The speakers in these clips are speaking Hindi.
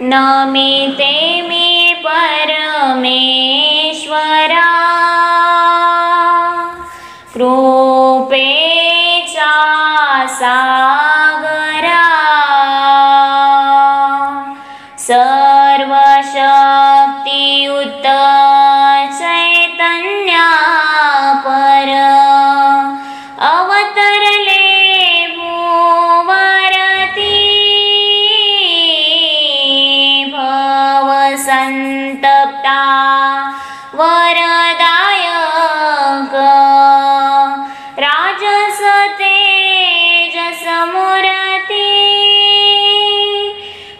न मिते मे परमेश्वरा कृपेचा सागरा सर्वशक्तियुत चैतन्या पर अवतरले संतप्ता वरदायक राजस तेजस मूर्ति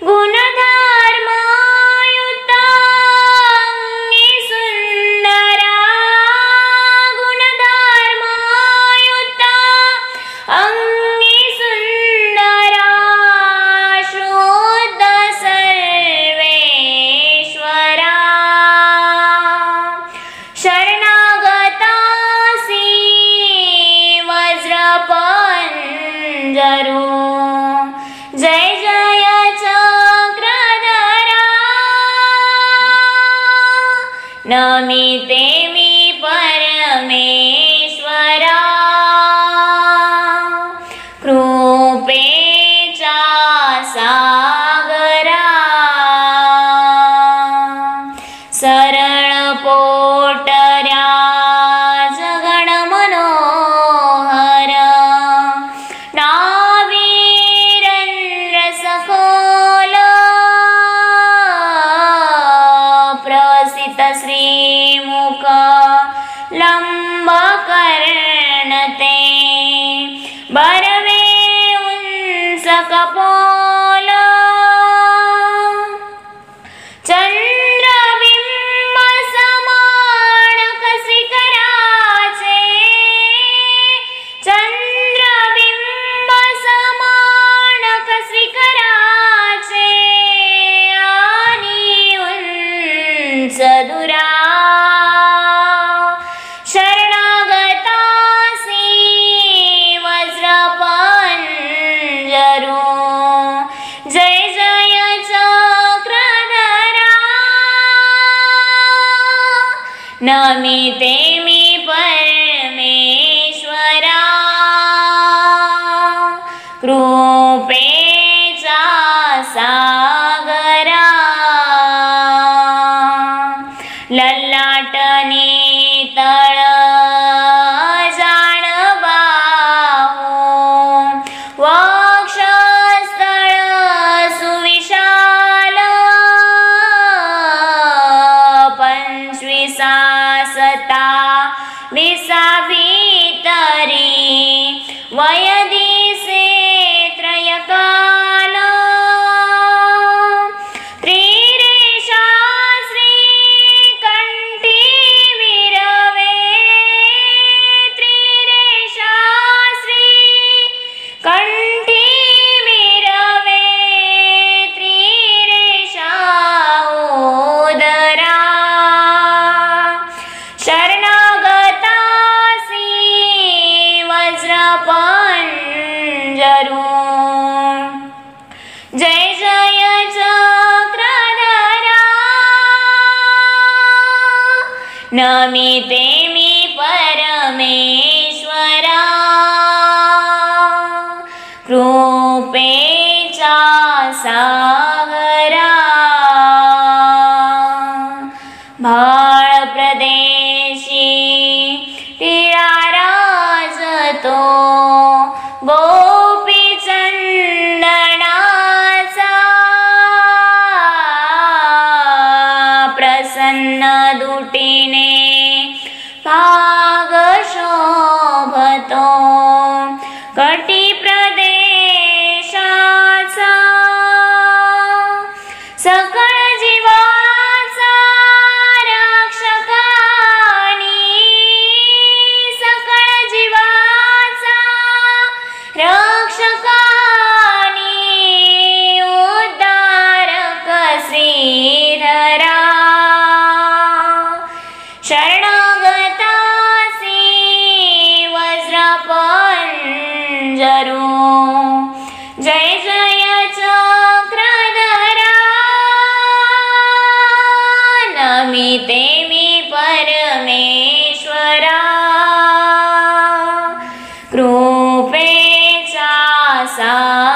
गुणधर्मयुत सुंदरा गुणधर्मयुत अंगी सुंदरा शुद्ध जय जय चक्रधरा नमिते मी परमेश्वरा कृपेचा सागरा सरळ पोटऱ्या जगण मनोहर श्रीमुख लंबकर्णते बरवे उंस कपोल चंद्रबिंब समानक शिखराचे चंद्रबिंब समानक शिखराचे आणि उंस दुरा जय जय चक्रधरा नमिते मी परमेश्वरा कृपेचा सागरा ललाटने तळ विसावितरी वयदि से त्रयकाल त्रिरेशा श्रीकंठी विरवे त्रिरेशा श्रीकंठी विरवे त्रिरेशा उदरा जय जय चक्रधरा नमिते मी परमेश्वरा कृपेचा सागरा भाळ प्रदेशी तिळा राजतो प्रसन्न दुटीने भाग शोभतो कटी प्रदेशाचा सकळ जीवाचा रक्षकानी सकळ जीवाचा रक्षकानी उद्धारक श्रीधरा जय जय चक्रधरा। नमिते मे परमेश्वरा कृपेक्षा सा